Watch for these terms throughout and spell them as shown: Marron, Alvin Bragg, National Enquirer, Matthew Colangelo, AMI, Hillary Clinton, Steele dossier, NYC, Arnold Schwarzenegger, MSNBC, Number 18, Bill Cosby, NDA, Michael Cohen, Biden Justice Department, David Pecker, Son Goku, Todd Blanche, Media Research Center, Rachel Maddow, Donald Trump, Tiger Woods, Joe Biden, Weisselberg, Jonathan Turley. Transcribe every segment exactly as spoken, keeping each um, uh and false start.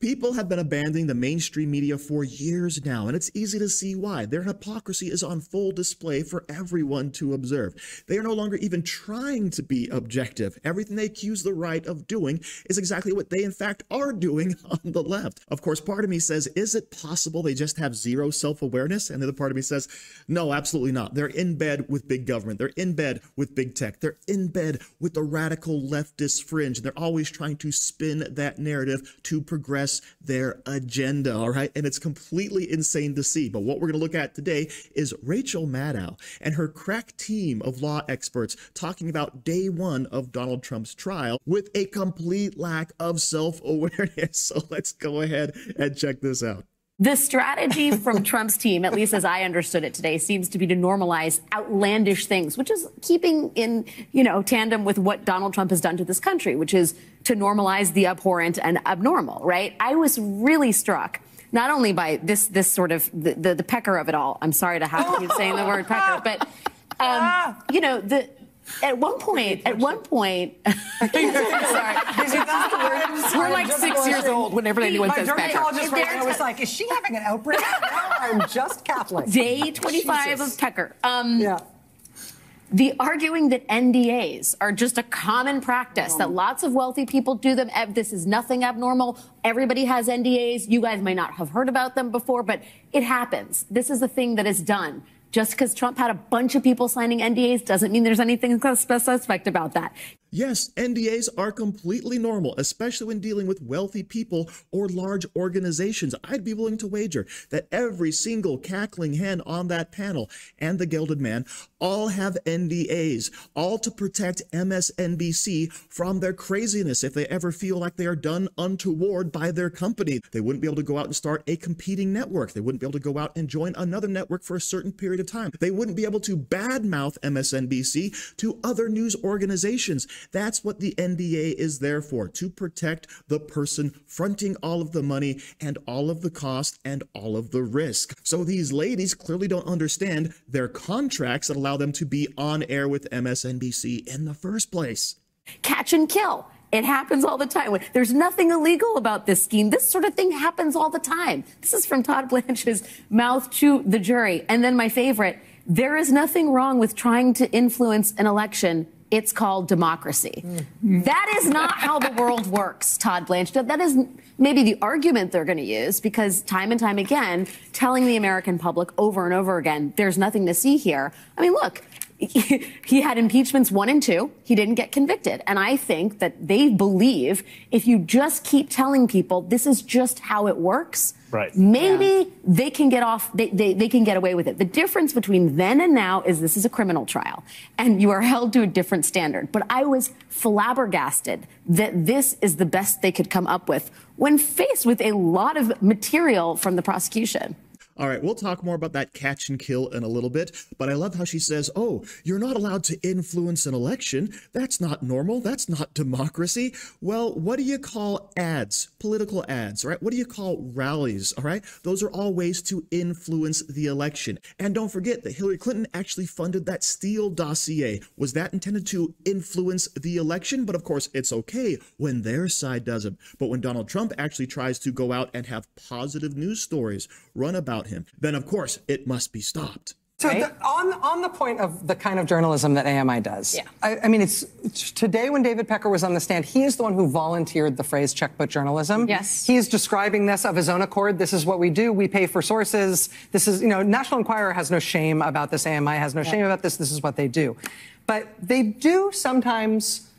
People have been abandoning the mainstream media for years now, and it's easy to see why. Their hypocrisy is on full display for everyone to observe. They are no longer even trying to be objective. Everything they accuse the right of doing is exactly what they in fact are doing on the left. Of course, part of me says, is it possible they just have zero self-awareness? And the other part of me says, no, absolutely not. They're in bed with big government. They're in bed with big tech. They're in bed with the radical leftist fringe. They're always trying to spin that narrative to progress their agenda, all right? And it's completely insane to see. But what we're going to look at today is Rachel Maddow and her crack team of law experts talking about day one of Donald Trump's trial with a complete lack of self-awareness. So let's go ahead and check this out. The strategy from Trump's team, at least as I understood it today, seems to be to normalize outlandish things, which is keeping in, you know, tandem with what Donald Trump has done to this country, which is to normalize the abhorrent and abnormal, right? I was really struck not only by this, this sort of the, the, the Pecker of it all. I'm sorry to have to keep saying the word Pecker, but, um, you know, the, At one point, at one point, sorry, we're like six years old whenever anyone says Pecker. My dermatologist right now was like, is she having an outbreak? Now I'm just Catholic. Day twenty-five of Pecker. Um, yeah. The arguing that N D As are just a common practice, that lots of wealthy people do them. This is nothing abnormal. Everybody has N D As. You guys may not have heard about them before, but it happens. This is a thing that is done. Just because Trump had a bunch of people signing N D As doesn't mean there's anything suspect about that. Yes, N D As are completely normal, especially when dealing with wealthy people or large organizations. I'd be willing to wager that every single cackling hen on that panel and the Gilded Man all have N D As, all to protect M S N B C from their craziness if they ever feel like they are done untoward by their company. They wouldn't be able to go out and start a competing network. They wouldn't be able to go out and join another network for a certain period of time. They wouldn't be able to badmouth M S N B C to other news organizations. That's what the N D A is there for, to protect the person fronting all of the money and all of the cost and all of the risk. So these ladies clearly don't understand their contracts that allow them to be on air with M S N B C in the first place. Catch and kill. It happens all the time. There's nothing illegal about this scheme. This sort of thing happens all the time. This is from Todd Blanche's mouth to the jury. And then my favorite, there is nothing wrong with trying to influence an election. It's called democracy. Mm. That is not how the world works, Todd Blanche. That is maybe the argument they're going to use, because time and time again, telling the American public over and over again, there's nothing to see here. I mean, look, he had impeachments one and two. He didn't get convicted. And I think that they believe if you just keep telling people this is just how it works, right, maybe yeah. they can get off, they, they, they can get away with it. The difference between then and now is this is a criminal trial and you are held to a different standard. But I was flabbergasted that this is the best they could come up with when faced with a lot of material from the prosecution. All right, we'll talk more about that catch and kill in a little bit, but I love how she says, oh, you're not allowed to influence an election. That's not normal. That's not democracy. Well, what do you call ads, political ads, right? What do you call rallies, all right? Those are all ways to influence the election. And don't forget that Hillary Clinton actually funded that Steele dossier. Was that intended to influence the election? But of course, it's okay when their side doesn't. But when Donald Trump actually tries to go out and have positive news stories run about him, then of course it must be stopped. So right? the, on on the point of the kind of journalism that A M I does, yeah. I, I mean, it's today when David Pecker was on the stand, he is the one who volunteered the phrase checkbook journalism. Yes, he is describing this of his own accord. This is what we do. We pay for sources. This is, you know, National Enquirer has no shame about this. A M I has no yeah. shame about this. This is what they do. But they do sometimes,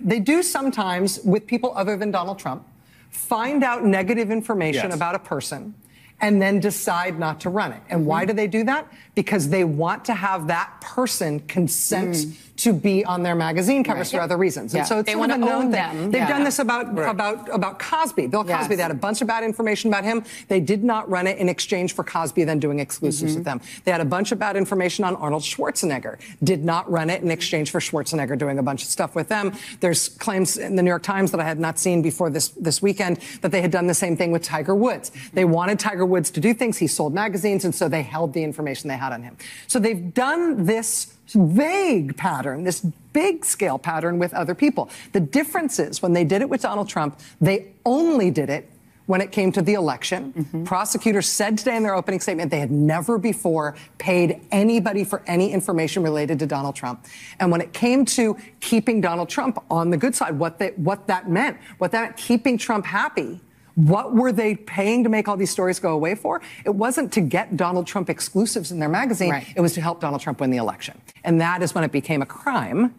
they do sometimes with people other than Donald Trump, find out negative information yes. about a person, and then decide not to run it. And why do they do that? Because they want to have that person consent mm. to be on their magazine covers right. for yep. other reasons. Yeah. And so it's they want to own them. They've yeah. done this about, right. about, about Cosby. Bill Cosby, yes. they had a bunch of bad information about him. They did not run it in exchange for Cosby then doing exclusives mm-hmm. with them. They had a bunch of bad information on Arnold Schwarzenegger. Did not run it in exchange for Schwarzenegger doing a bunch of stuff with them. There's claims in the New York Times that I had not seen before this, this weekend that they had done the same thing with Tiger Woods. They wanted Tiger Woods to do things. He sold magazines, and so they held the information they had on him. So they've done this vague pattern, this big scale pattern with other people. The difference is when they did it with Donald Trump, they only did it when it came to the election. Mm-hmm. Prosecutors said today in their opening statement they had never before paid anybody for any information related to Donald Trump. And when it came to keeping Donald Trump on the good side, what, they, what that meant, what that meant, keeping Trump happy, what were they paying to make all these stories go away for? It wasn't to get Donald Trump exclusives in their magazine. Right. It was to help Donald Trump win the election. And that is when it became a crime.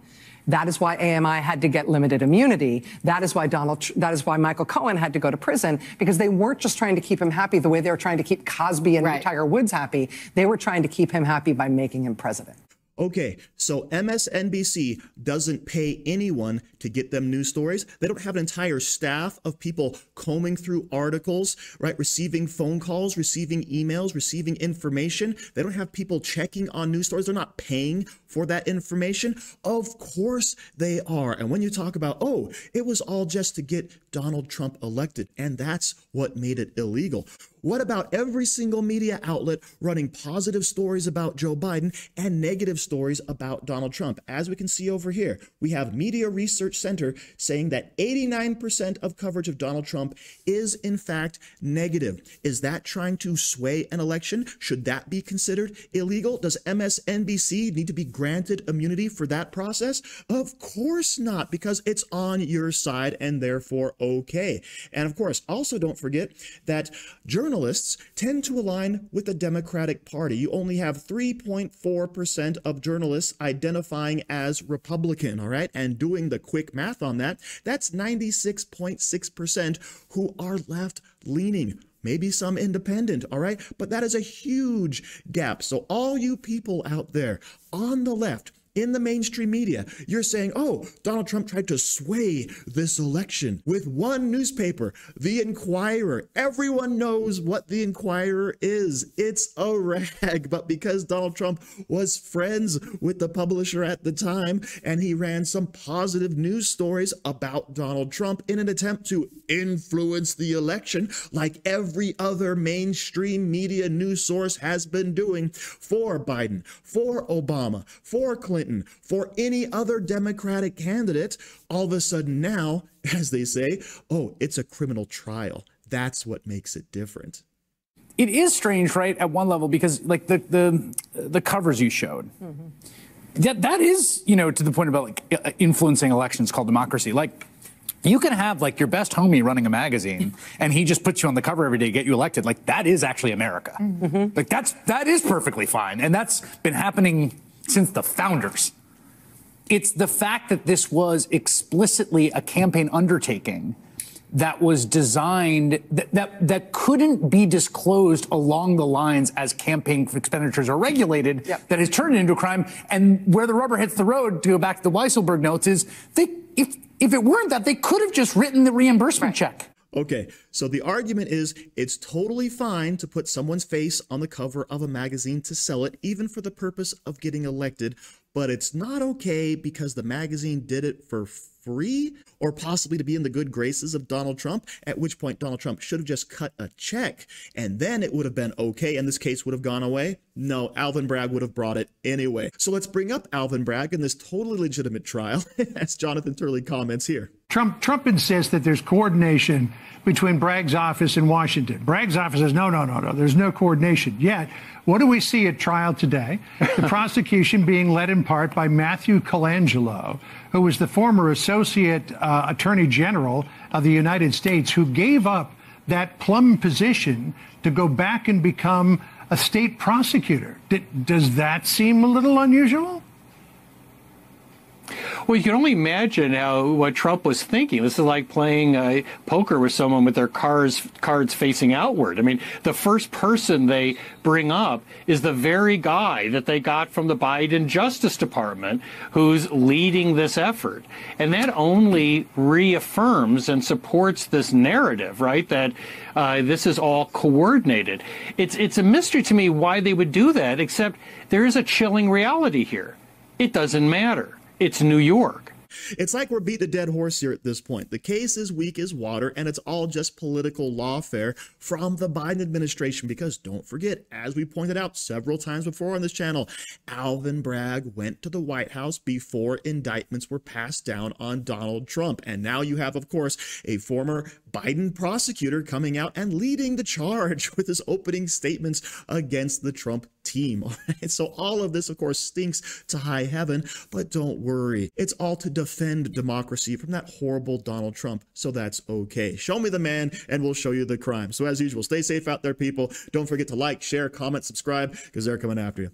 That is why A M I had to get limited immunity. That is why Donald, that is why Michael Cohen had to go to prison, because they weren't just trying to keep him happy the way they were trying to keep Cosby and right. Tiger Woods happy. They were trying to keep him happy by making him president. Okay, so M S N B C doesn't pay anyone to get them news stories. They don't have an entire staff of people combing through articles, right? Receiving phone calls, receiving emails, receiving information. They don't have people checking on news stories. They're not paying for that information. Of course they are. And when you talk about, oh, it was all just to get Donald Trump elected, and that's what made it illegal. What about every single media outlet running positive stories about Joe Biden and negative stories about Donald Trump? As we can see over here, we have Media Research Center saying that eighty-nine percent of coverage of Donald Trump is in fact negative. Is that trying to sway an election? Should that be considered illegal? Does M S N B C need to be granted immunity for that process? Of course not, because it's on your side and therefore okay. And of course, also don't forget that journalists Journalists tend to align with the Democratic Party. You only have three point four percent of journalists identifying as Republican, all right? And doing the quick math on that, that's ninety-six point six percent who are left-leaning. Maybe some independent, all right? But that is a huge gap. So all you people out there on the left, in the mainstream media, you're saying, oh, Donald Trump tried to sway this election with one newspaper, The Enquirer. Everyone knows what The Enquirer is. It's a rag. But because Donald Trump was friends with the publisher at the time, and he ran some positive news stories about Donald Trump in an attempt to influence the election, like every other mainstream media news source has been doing for Biden, for Obama, for Clinton, for any other Democratic candidate, all of a sudden now, as they say, oh, it's a criminal trial. That's what makes it different. It is strange, right, at one level, because like the the, the covers you showed, mm-hmm. that, that is, you know, to the point about like influencing elections called democracy. Like, you can have like your best homie running a magazine and he just puts you on the cover every day to get you elected. Like, that is actually America. Mm-hmm. Like, that's that is perfectly fine. And that's been happening since the founders. It's the fact that this was explicitly a campaign undertaking that was designed, that, that, that couldn't be disclosed along the lines as campaign expenditures are regulated, yep. that has turned into a crime. And where the rubber hits the road, to go back to the Weisselberg notes, is they, if, if it weren't that, they could have just written the reimbursement right. check. Okay, so the argument is it's totally fine to put someone's face on the cover of a magazine to sell it, even for the purpose of getting elected, but it's not okay because the magazine did it for free, or possibly to be in the good graces of Donald Trump, at which point Donald Trump should have just cut a check, and then it would have been okay, and this case would have gone away. No, Alvin Bragg would have brought it anyway. So let's bring up Alvin Bragg in this totally legitimate trial, as Jonathan Turley comments here. Trump, Trump insists that there's coordination between Bragg's office in Washington. Bragg's office says, no, no, no, no, there's no coordination. Yet, what do we see at trial today? The prosecution being led in part by Matthew Colangelo, who was the former associate uh, attorney general of the United States, who gave up that plum position to go back and become a state prosecutor. D- does that seem a little unusual? Well, you can only imagine how what Trump was thinking. This is like playing uh, poker with someone with their cards cards facing outward. I mean, the first person they bring up is the very guy that they got from the Biden Justice Department who's leading this effort. And that only reaffirms and supports this narrative, right, that uh, this is all coordinated. It's, it's a mystery to me why they would do that, except there is a chilling reality here. It doesn't matter. It's New York. It's like we're beating a dead horse here at this point. The case is weak as water, and it's all just political lawfare from the Biden administration, because don't forget, as we pointed out several times before on this channel, Alvin Bragg went to the White House before indictments were passed down on Donald Trump. And now you have, of course, a former Biden prosecutor coming out and leading the charge with his opening statements against the Trump team. All right? So all of this, of course, stinks to high heaven, but don't worry. It's all to defend democracy from that horrible Donald Trump, so that's okay. Show me the man and we'll show you the crime. So as usual, stay safe out there, people. Don't forget to like, share, comment, subscribe, because they're coming after you.